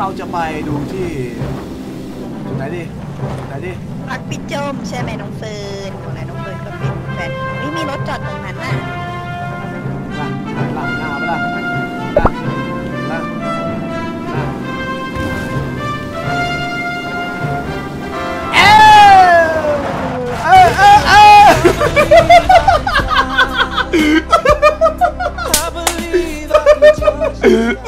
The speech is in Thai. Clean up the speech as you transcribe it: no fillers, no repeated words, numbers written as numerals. เราจะไปดูที่ไหนดิรักพี่โจมใช่ไหมน้องเฟิร์นตรงนั้นน้องเฟิร์นก็เป็นแฟนนี่มีรถจอดตรงนั้นน่ะหน้าไปละ